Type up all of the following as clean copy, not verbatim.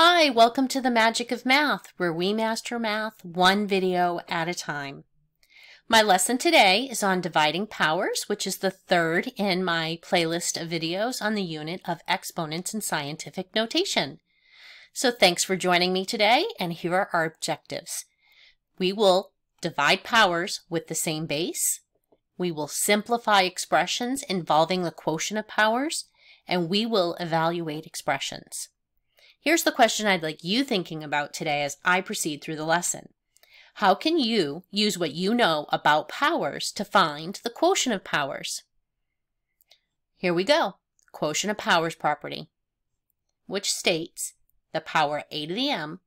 Hi, welcome to The Magic of Math, where we master math one video at a time. My lesson today is on dividing powers, which is the third in my playlist of videos on the unit of exponents in scientific notation. So thanks for joining me today, and here are our objectives. We will divide powers with the same base, we will simplify expressions involving the quotient of powers, and we will evaluate expressions. Here's the question I'd like you thinking about today as I proceed through the lesson. How can you use what you know about powers to find the quotient of powers? Here we go. Quotient of powers property, which states the power a to the m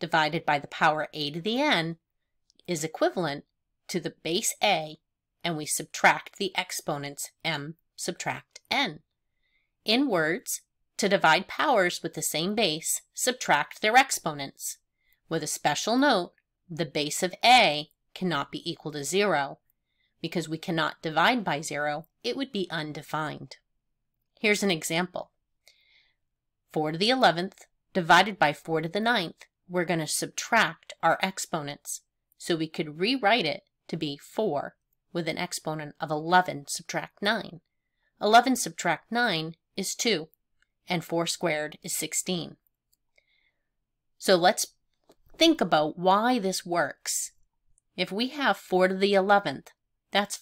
divided by the power a to the n is equivalent to the base a, and we subtract the exponents m subtract n. In words, to divide powers with the same base, subtract their exponents. With a special note, the base of a cannot be equal to 0. Because we cannot divide by 0, it would be undefined. Here's an example. 4 to the 11th divided by 4 to the 9th, we're going to subtract our exponents. So we could rewrite it to be 4 with an exponent of 11 subtract 9. 11 subtract 9 is 2. And 4 squared is 16. So let's think about why this works. If we have 4 to the 11th, that's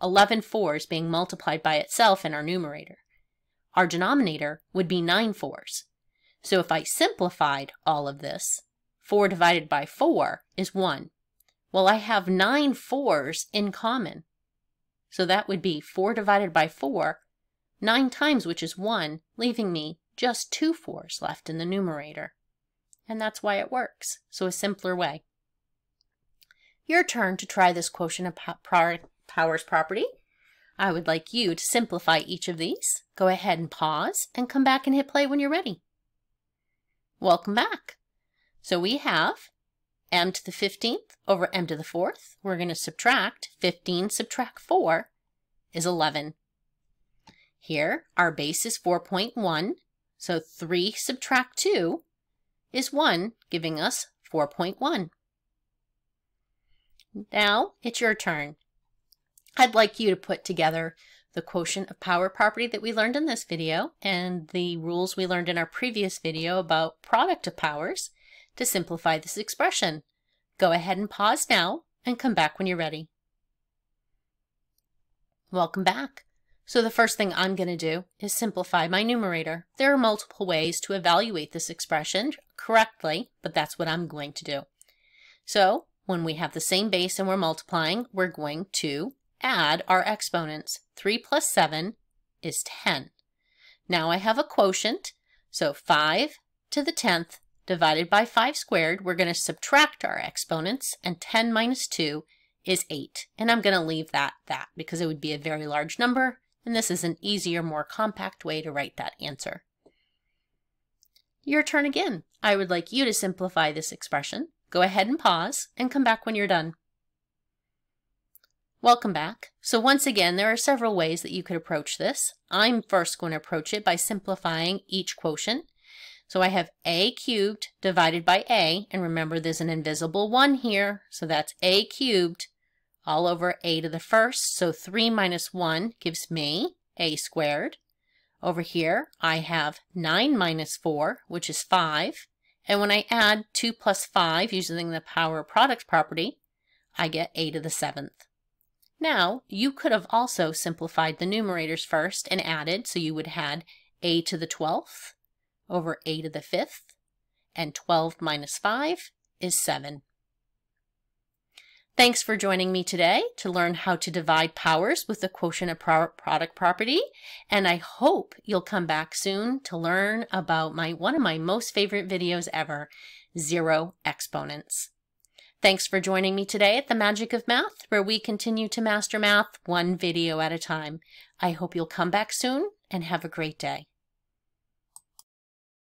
11 fours being multiplied by itself in our numerator. Our denominator would be 9 fours. So if I simplified all of this, 4 divided by 4 is 1. Well, I have 9 fours in common. So that would be 4 divided by 4, 9 times, which is 1, leaving me just 2 fours left in the numerator. And that's why it works, so a simpler way. Your turn to try this quotient of powers property. I would like you to simplify each of these. Go ahead and pause and come back and hit play when you're ready. Welcome back. So we have m to the 15th over m to the 4th. We're going to subtract 15 subtract 4 is 11. Here, our base is 4.1, so 3 subtract 2 is 1, giving us 4.1. Now, it's your turn. I'd like you to put together the quotient of power property that we learned in this video and the rules we learned in our previous video about product of powers to simplify this expression. Go ahead and pause now and come back when you're ready. Welcome back. So the first thing I'm going to do is simplify my numerator. There are multiple ways to evaluate this expression correctly, but that's what I'm going to do. So when we have the same base and we're multiplying, we're going to add our exponents. 3 plus 7 is 10. Now I have a quotient, so 5 to the 10th divided by 5 squared. We're going to subtract our exponents, and 10 minus 2 is 8. And I'm going to leave that because it would be a very large number. And this is an easier, more compact way to write that answer. Your turn again. I would like you to simplify this expression. Go ahead and pause and come back when you're done. Welcome back. So once again, there are several ways that you could approach this. I'm first going to approach it by simplifying each quotient. So I have a cubed divided by a, and remember there's an invisible 1 here, so that's a cubed all over a to the 1st, so 3 minus 1 gives me a squared. Over here, I have 9 minus 4, which is 5. And when I add 2 plus 5 using the power product property, I get a to the 7th. Now, you could have also simplified the numerators first and added, so you would have a to the 12th over a to the 5th, and 12 minus 5 is 7. Thanks for joining me today to learn how to divide powers with the quotient of product property, and I hope you'll come back soon to learn about one of my most favorite videos ever, zero exponents. Thanks for joining me today at The Magic of Math, where we continue to master math one video at a time. I hope you'll come back soon and have a great day.